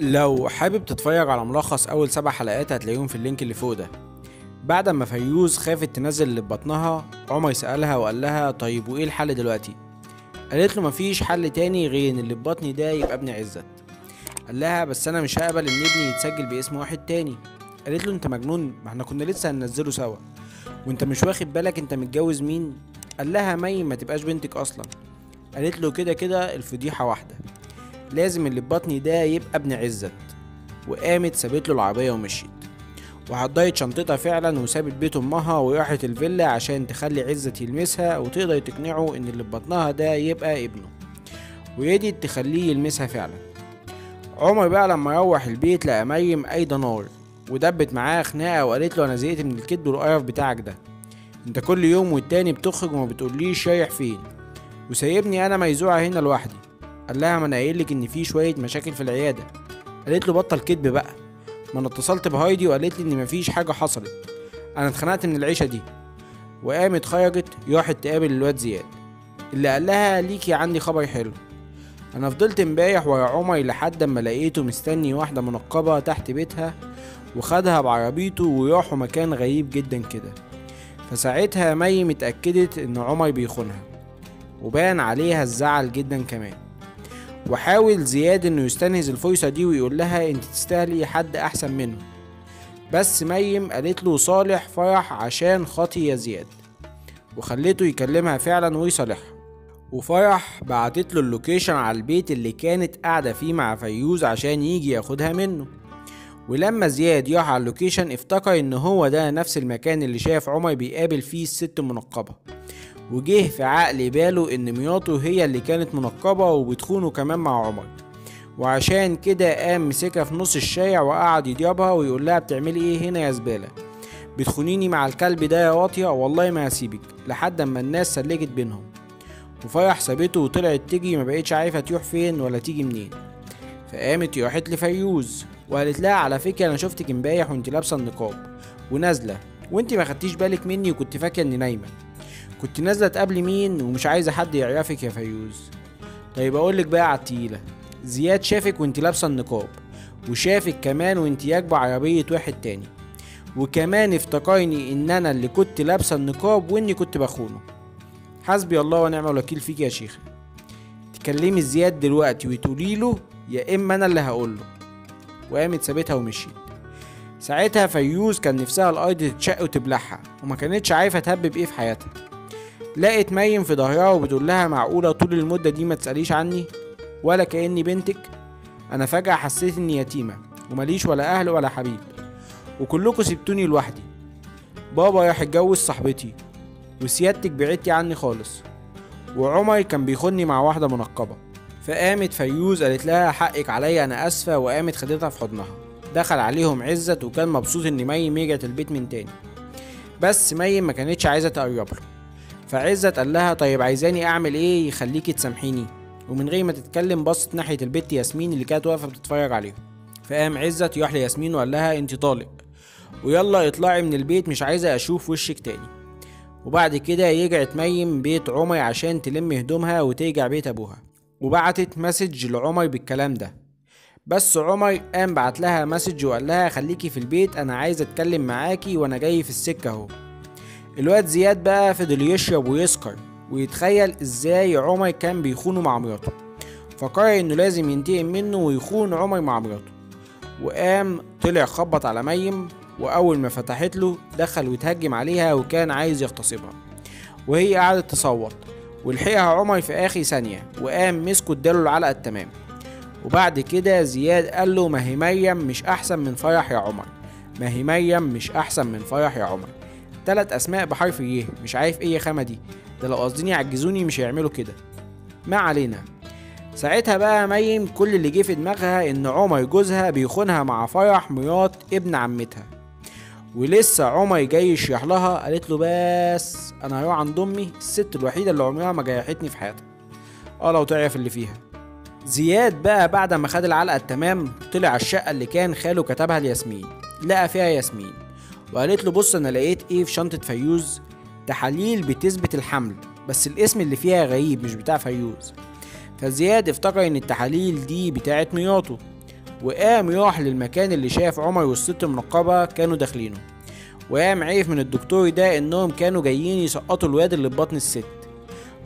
لو حابب تتفرج على ملخص اول 7 حلقات هتلاقيهم في اللينك اللي فوق ده. بعد ما فيروز خافت تنزل اللي ببطنها، عمر سألها وقال لها طيب وايه الحل دلوقتي؟ قالت له مفيش حل تاني غير ان اللي ببطني ده يبقى ابن عزت. قال لها بس انا مش هقبل ان ابني يتسجل باسم واحد تاني. قالت له انت مجنون، ما احنا كنا لسه هننزله سوا، وانت مش واخد بالك انت متجوز مين؟ قال لها مي ما تبقاش بنتك اصلا. قالت له كده الفضيحه واحده، لازم اللي ببطني ده يبقى ابن عزت. وقامت سابت له العربيه ومشيت، وحضرت شنطتها فعلا وسابت بيت امها وراحت الفيلا عشان تخلي عزت يلمسها وتقدر تقنعه ان اللي ببطنها ده يبقى ابنه، ويدت تخليه يلمسها فعلا. عمر بقى لما روح البيت لقى مريم قايده نار ودبت معاه خناقه وقالت له انا زهقت من الكذب والقرف بتاعك ده، انت كل يوم والتاني بتخرج وما بتقوليش رايح فين وسايبني انا ميزوعه هنا لوحدي. قال لها ما انا قايلك ان في شويه مشاكل في العياده. قالت له بطل كدب بقى، ما انا اتصلت بهايدي وقالت لي ان مفيش حاجه حصلت، انا اتخنقت من العيشه دي. وقامت خرجت راحت تقابل الواد زياد اللي قال لها ليكي عندي خبر حلو، انا فضلت امبارح ورا عمر لحد اما لقيته مستني واحده منقبه تحت بيتها وخدها بعربيته وراحوا مكان غريب جدا كده، فساعتها مي اتاكدت ان عمر بيخونها وبان عليها الزعل جدا كمان. وحاول زياد انه يستنهز الفرصه دي ويقول لها انت تستاهلي حد احسن منه، بس ميم قالت له صالح فرح عشان خاطي يا زياد، وخلته يكلمها فعلا ويصالحها. وفرح بعتت له اللوكيشن على البيت اللي كانت قاعده فيه مع فيوز عشان يجي ياخدها منه. ولما زياد راح على اللوكيشن افتكر ان هو ده نفس المكان اللي شاف عمر بيقابل فيه الست المنقبه، وجه في عقل باله ان مياته هي اللي كانت منقبه وبتخونه كمان مع عمر، وعشان كده قام مسكها في نص الشارع وقعد يضربها ويقول لها بتعملي ايه هنا يا زباله، بتخونيني مع الكلب ده يا واطيه، والله ما هسيبك، لحد اما الناس سلكت بينهم. وفرح سابته وطلعت تجي، ما بقتش عارفه تروح فين ولا تيجي منين. فقامت راحت لفيروز وقالت لها على فكره انا شفتك امبارح وانت لابسه النقاب ونازله وانت ما خدتيش بالك مني وكنت فاكره اني نايمه، كنت نازله تقابلي مين ومش عايزه حد يعرفك يا فيوز. طيب اقولك بقى على التقيله، زياد شافك وانت لابسه النقاب وشافك كمان وانت راكبه عربيه واحد تاني، وكمان افتكرني ان انا اللي كنت لابسه النقاب واني كنت بخونه. حسبي الله ونعم الوكيل فيك يا شيخه، تكلمي زياد دلوقتي وتقولي له يا اما انا اللي هقوله. وقامت سابتها ومشيت. ساعتها فيوز كان نفسها الارض تتشق وتبلعها وما كانتش عارفه تهبب ايه في حياتها. لقت مريم في ظهرها وبتقول لها معقوله طول المده دي ما تساليش عني ولا كاني بنتك؟ انا فجاه حسيت اني يتيمه ومليش ولا اهل ولا حبيب، وكلكم سبتوني لوحدي، بابا راح اتجوز صاحبتي، وسيادتك بعدتي عني خالص، وعمر كان بيخوني مع واحده منقبه. فقامت فيوز قالت لها حقك عليا انا اسفه، وقامت خدتها في حضنها. دخل عليهم عزت وكان مبسوط ان مي رجعت البيت من تاني، بس مي ما كانتش عايزه تقرب له. فعزت قال لها طيب عايزاني اعمل ايه يخليكي تسامحيني؟ ومن غير ما تتكلم بصت ناحيه البت ياسمين اللي كانت واقفه بتتفرج عليهم. فقام عزت يروح لياسمين وقال لها انت طالق، ويلا اطلعي من البيت، مش عايزه اشوف وشك تاني. وبعد كده رجعت ميم بيت عمر عشان تلم هدومها وترجع بيت ابوها، وبعتت مسج لعمر بالكلام ده، بس عمر قام بعت لها مسج وقال لها خليكي في البيت، انا عايزه اتكلم معاكي وانا جاي في السكه اهو. الواد زياد بقى فضل يشرب ويسكر ويتخيل ازاي عمر كان بيخونه مع مراته، فقرر انه لازم ينتقم منه ويخون عمر مع مراته. وقام طلع خبط على مريم، واول ما فتحت له دخل وتهجم عليها وكان عايز يغتصبها، وهي قعدت تصوت، ولحقها عمر في اخر ثانيه وقام مسكه اداله العلقه التمام. وبعد كده زياد قال له ما هي مريم مش احسن من فرح يا عمر، ما هي مريم مش احسن من فرح يا عمر، 3 اسماء بحرف يه، مش عارف ايه يا خامه دي، ده لو قاصدين يعجزوني مش هيعملوا كده، ما علينا. ساعتها بقى مريم كل اللي جه في دماغها ان عمر جوزها بيخونها مع فرح مرات ابن عمتها، ولسه عمر جاي يشرح لها. قالت له بس انا هروح عند امي الست الوحيده اللي عمرها ما جرحتني في حياتها، لو تعرف اللي فيها. زياد بقى بعد ما خد العلقه التمام طلع الشقه اللي كان خاله كتبها لياسمين، لقى فيها ياسمين وقالت له بص انا لقيت ايه في شنطه فيوز، تحاليل بتثبت الحمل بس الاسم اللي فيها غريب مش بتاع فيوز. فزياد افتكر ان التحاليل دي بتاعت مياته وقام راح للمكان اللي شاف عمر والست المنقبة كانوا داخلينه، وقام عرف من الدكتور ده انهم كانوا جايين يسقطوا الواد اللي في بطن الست.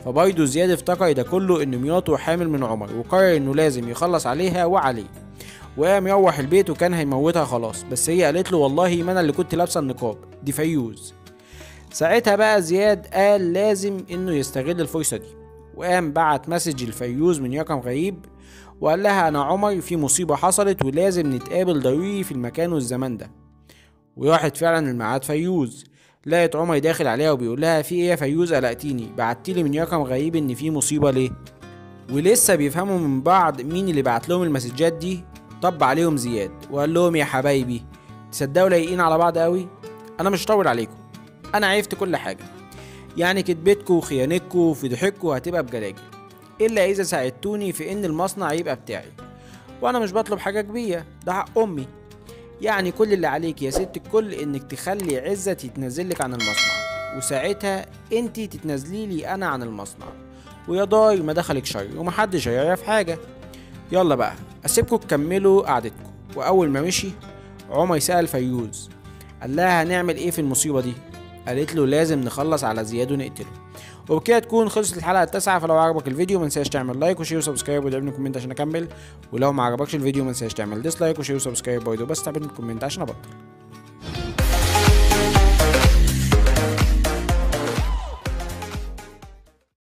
فبرضه زياد افتكر ده كله ان مراته حامل من عمر، وقرر انه لازم يخلص عليها وعليه، وقام يروح البيت وكان هيموتها خلاص، بس هي قالت له والله ما انا اللي كنت لابسه النقاب، دي فيوز. ساعتها بقى زياد قال لازم انه يستغل الفرصه دي، وقام بعت مسج لفيوز من رقم غريب وقال لها انا عمر في مصيبه حصلت ولازم نتقابل ضروري في المكان والزمان ده. وراحت فعلا الميعاد فيوز، لقت عمر داخل عليها وبيقول لها في ايه يا فيوز قلقتيني، بعتيلي من رقم غريب ان في مصيبه ليه؟ ولسه بيفهموا من بعض مين اللي بعت لهم المسجات دي. طب عليهم زياد وقال لهم يا حبايبي تصدقوا لايقين على بعض قوي، انا مش هطول عليكم، انا عرفت كل حاجه، يعني كدبتكوا وخيانتكوا وفضحكوا هتبقى بجلاجل، الا اذا ساعدتوني في ان المصنع يبقى بتاعي، وانا مش بطلب حاجه كبيره، ده حق امي، يعني كل اللي عليك يا ست الكل انك تخلي عزت يتنازلك عن المصنع، وساعتها انتي تتنازليلي انا عن المصنع، ويا دار ما دخلك شر ومحدش هيعرف حاجه. يلا بقى اسيبكوا تكملوا قعدتكم. واول ما مشي عمر سأل فيوز قال لها هنعمل ايه في المصيبه دي؟ قالت له لازم نخلص على زياد ونقتله. وبكده تكون خلصت الحلقه التاسعه. فلو عجبك الفيديو منساش تعمل لايك وشير وسبسكرايب وتعبني كومنت عشان اكمل، ولو ما عجبكش الفيديو منساش تعمل ديسلايك وشير وسبسكرايب برضه، بس تعبني كومنت عشان ابطل.